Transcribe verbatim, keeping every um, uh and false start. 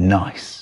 Nice.